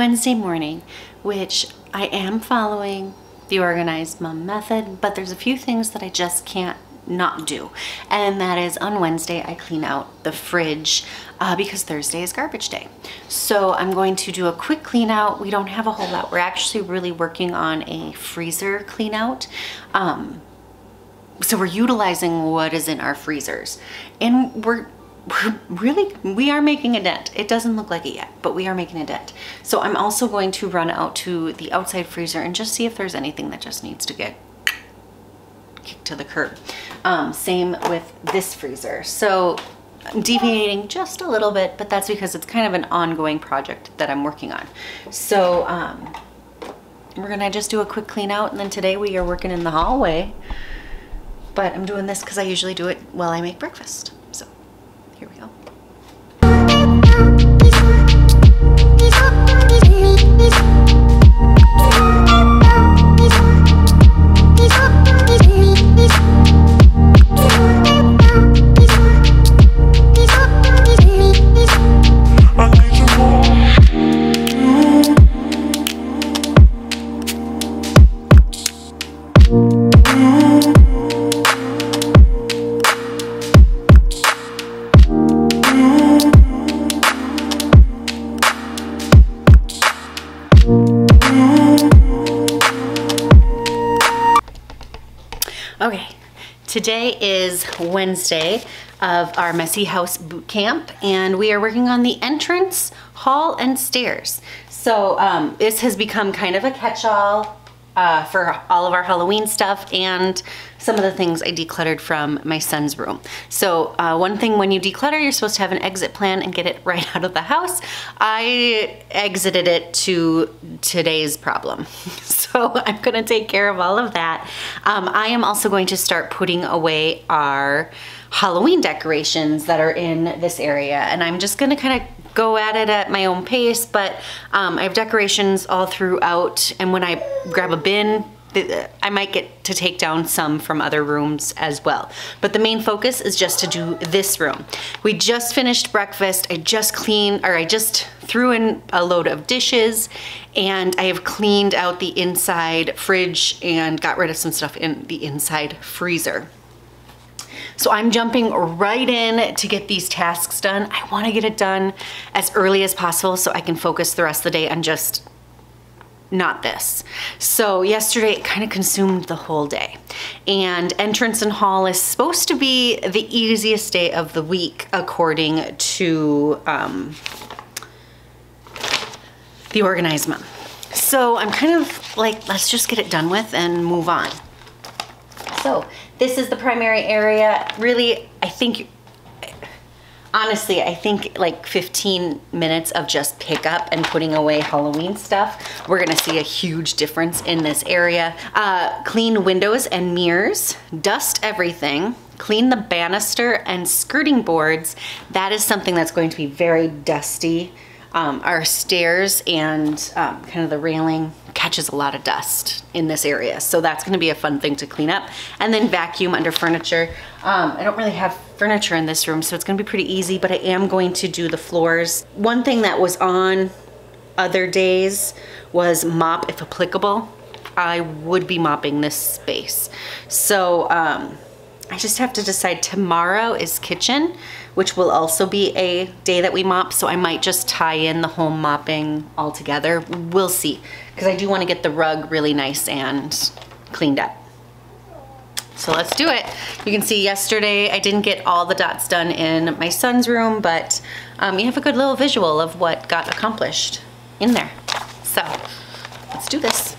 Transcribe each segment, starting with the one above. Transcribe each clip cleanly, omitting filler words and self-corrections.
Wednesday morning, which I am following the Organized Mum Method, but there's a few things that I just can't not do, and that is on Wednesday I clean out the fridge because Thursday is garbage day. So I'm going to do a quick clean out. We don't have a whole lot. We're actually really working on a freezer clean out. So we're utilizing what is in our freezers, and we are making a dent. It doesn't look like it yet, but we are making a dent. So I'm also going to run out to the outside freezer and just see if there's anything that just needs to get kicked to the curb. Same with this freezer. So I'm deviating just a little bit, but that's because it's kind of an ongoing project that I'm working on. So we're gonna just do a quick clean out, and then today we are working in the hallway. But I'm doing this because I usually do it while I make breakfast. So here we go. Today is Wednesday of our Messy House Bootcamp, and we are working on the entrance, hall, and stairs. So this has become kind of a catch-all for all of our Halloween stuff and some of the things I decluttered from my son's room. So one thing, when you declutter, you're supposed to have an exit plan and get it right out of the house. I exited it to today's problem. So I'm gonna take care of all of that. I am also going to start putting away our Halloween decorations that are in this area, and I'm just gonna kind of go at it at my own pace, but I have decorations all throughout, and when I grab a bin, I might get to take down some from other rooms as well. But the main focus is just to do this room. We just finished breakfast. I just threw in a load of dishes, and I have cleaned out the inside fridge and got rid of some stuff in the inside freezer. So I'm jumping right in to get these tasks done. I want to get it done as early as possible so I can focus the rest of the day on just not this. So yesterday it kind of consumed the whole day, and entrance and hall is supposed to be the easiest day of the week according to the Organized Mum. So I'm kind of like, let's just get it done with and move on. So this is the primary area. Really, I think like 15 minutes of just pickup and putting away Halloween stuff, we're gonna see a huge difference in this area. Clean windows and mirrors, dust everything, clean the banister and skirting boards. That is something that's going to be very dusty. Our stairs and kind of the railing catches a lot of dust in this area, so that's going to be a fun thing to clean up. And then vacuum under furniture. I don't really have furniture in this room, so it's going to be pretty easy, but I am going to do the floors. One thing that was on other days was mop if applicable. I would be mopping this space. So I just have to decide. Tomorrow is kitchen, which will also be a day that we mop, so I might just tie in the home mopping all together. We'll see, because I do want to get the rug really nice and cleaned up. So let's do it. You can see yesterday I didn't get all the dots done in my son's room, but you have a good little visual of what got accomplished in there. So let's do this.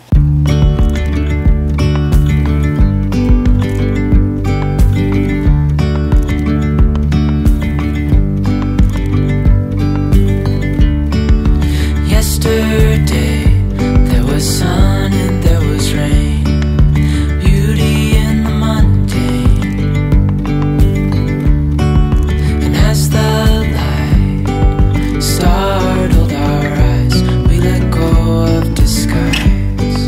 Startled our eyes, we let go of disguise.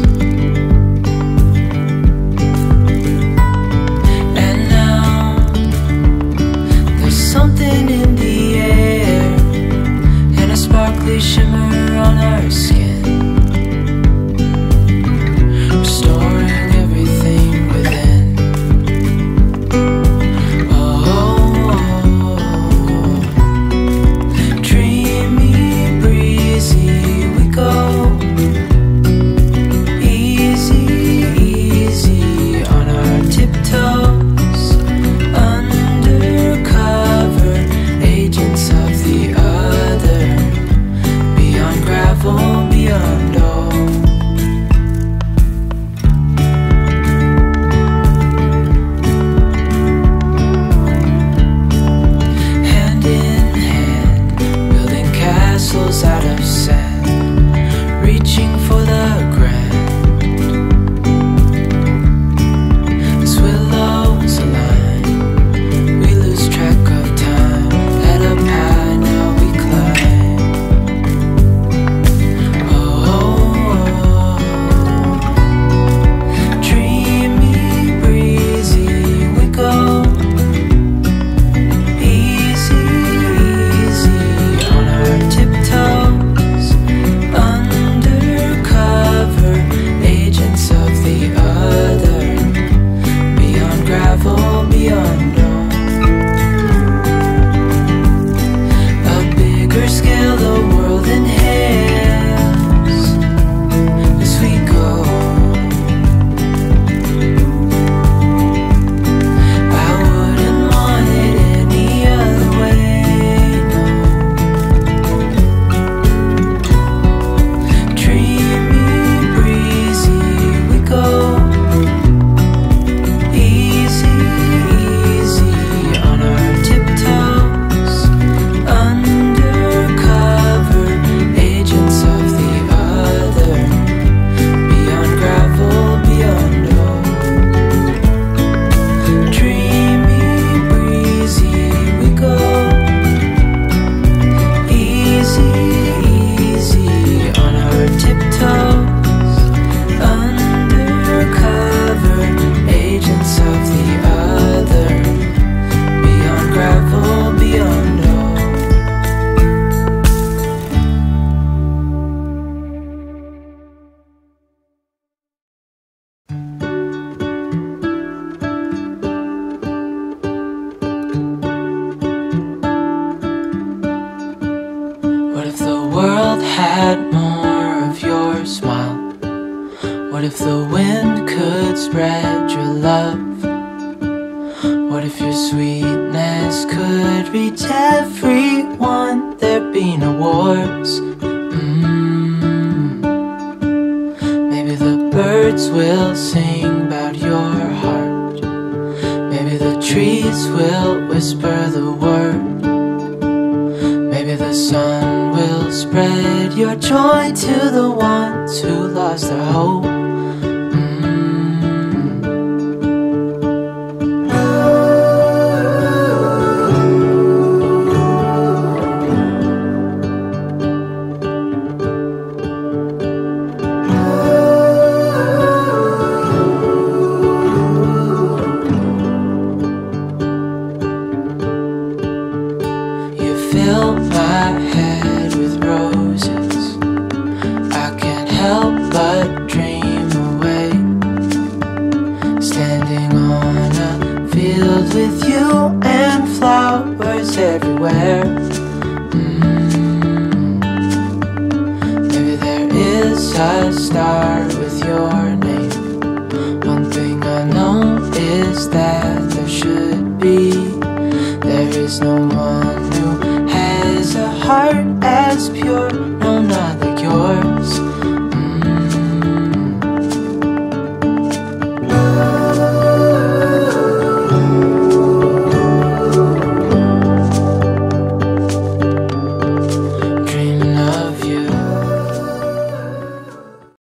could spread your love? What if your sweetness could reach everyone? There'd be no wars. Maybe the birds will sing about your heart. Maybe the trees will whisper the word. Maybe the sun will spread your joy to the ones who lost their hope. Fill my head with roses, I can't help but dream away. Standing on a field with you and flowers everywhere. Maybe there is a star